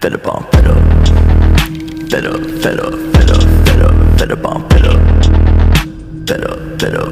Feta bomb, feta. Feta, feta, feta, feta, feta bomb, feta. Feta, feta.